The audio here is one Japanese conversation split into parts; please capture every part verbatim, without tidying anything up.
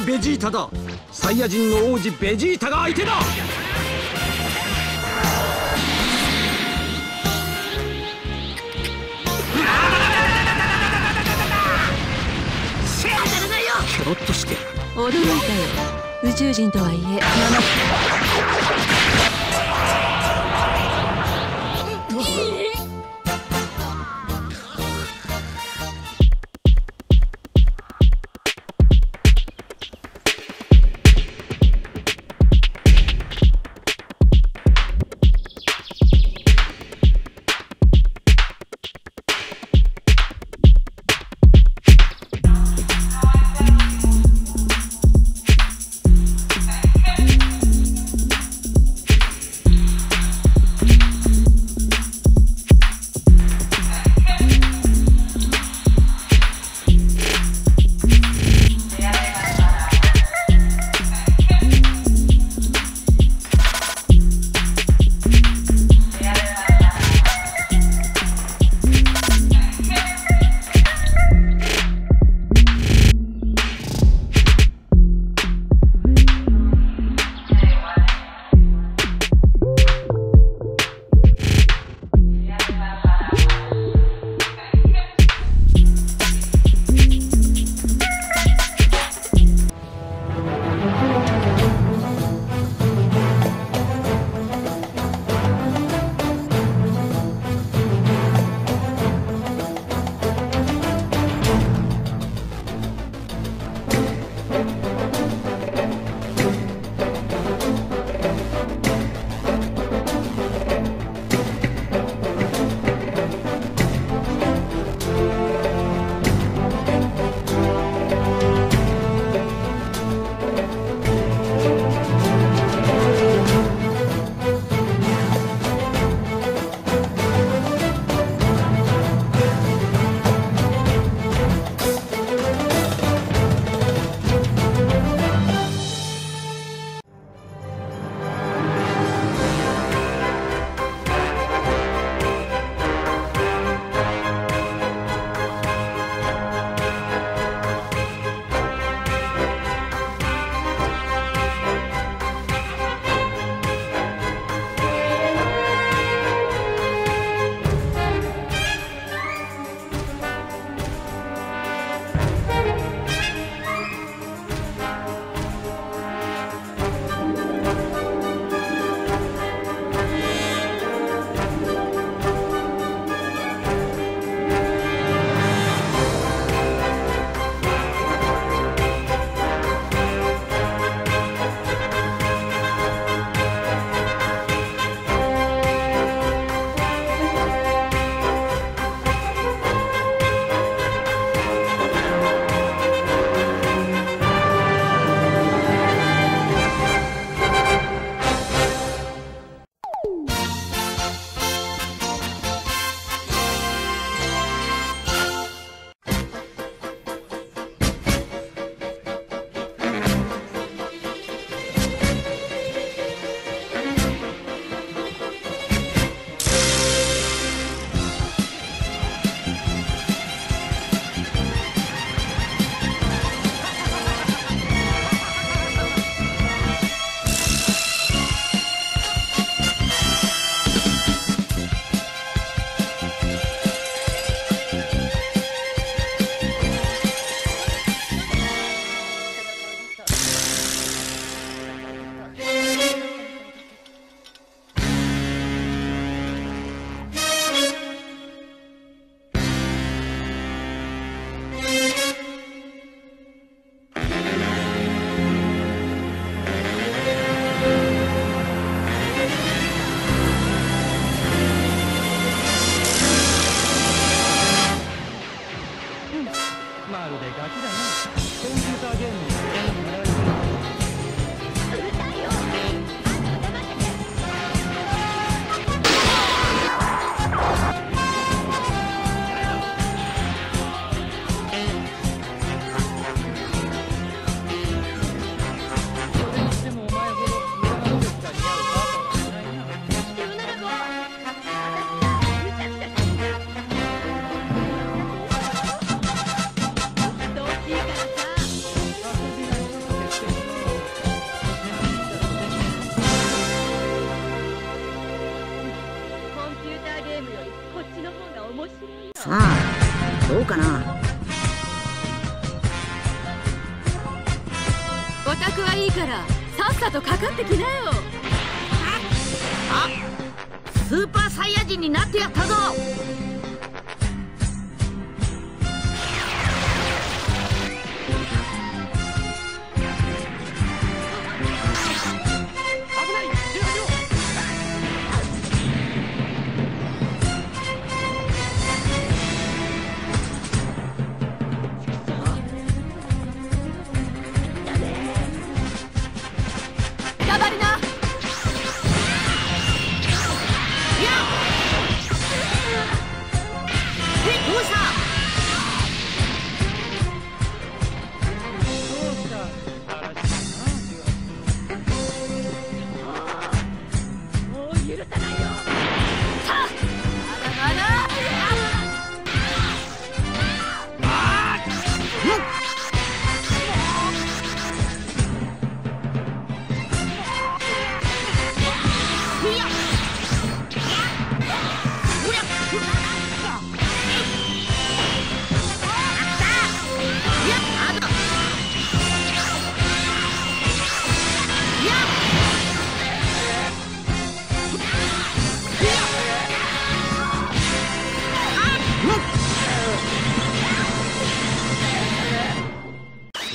がベジータだ。サイヤ人の王子ベジータが相手だ。キョロッとして驚いたよ。宇宙人とはいえさあどうかな。お宅はいいからさっさとかかってきなよ。あっ、スーパーサイヤ人になってやったぞ。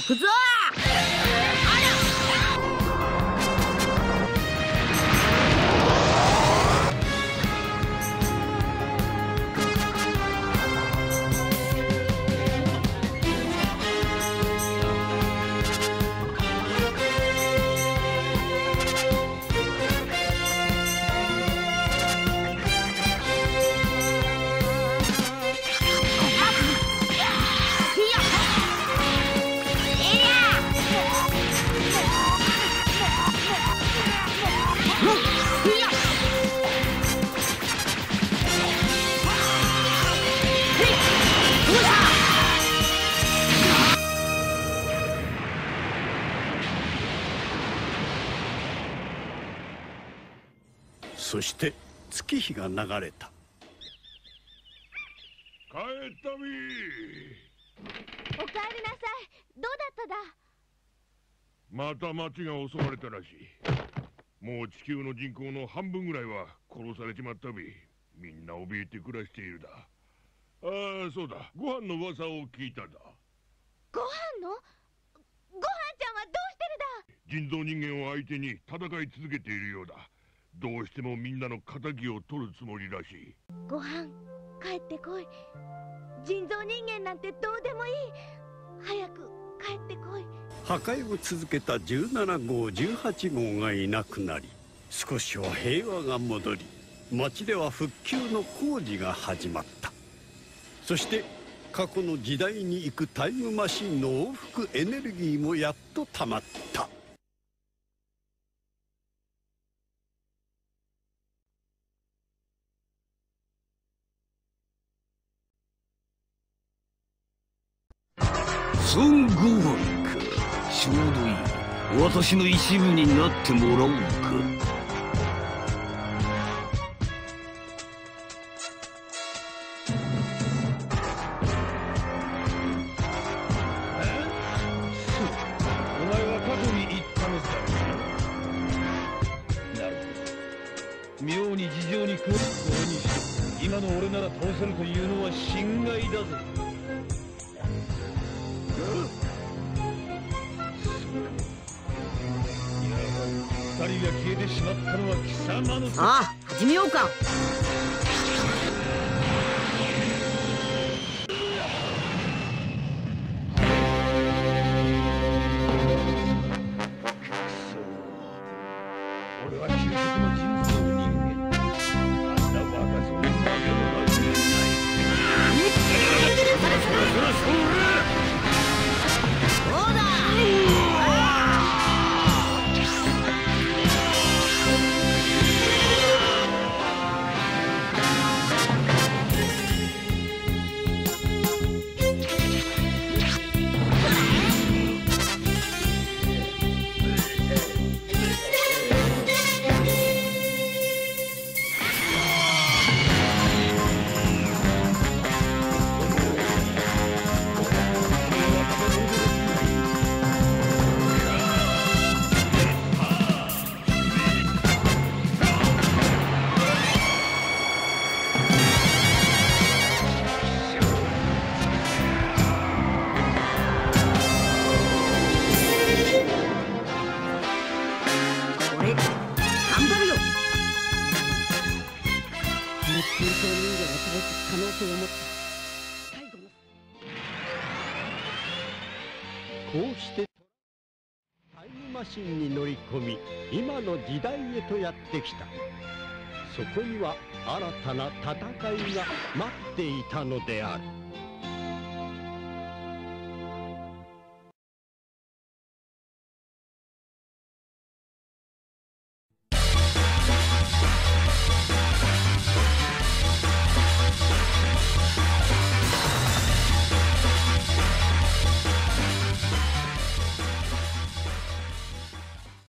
行くぞそして月日が流れた。帰ったみー。お帰りなさい。どうだっただ。また町が襲われたらしい。もう地球の人口の半分ぐらいは殺されちまったび、みんな怯えて暮らしているだ。ああ、そうだ、ご飯の噂を聞いただ。ご飯のご飯ちゃんはどうしてるだ。人造人間を相手に戦い続けているようだ。どうしてもみんなの仇を取るつもりらしい。ご飯帰ってこい。人造人間なんてどうでもいい。早く帰ってこい。破壊を続けたじゅうななごうじゅうはちごうがいなくなり、少しは平和が戻り、町では復旧の工事が始まった。そして過去の時代に行くタイムマシンの往復エネルギーもやっとたまった。ソン・ゴーリック、ちょうどいい。私の一部になってもらおうか。お前は過去に言ったのさ。なるほど、妙に事情に詳しく俺にして、今の俺なら倒せるというのは心外だぜ。二人が消えてしまったのは貴様の。さあ始めようか。こうしてタイムマシンに乗り込み、今の時代へとやってきた。そこには新たな戦いが待っていたのである。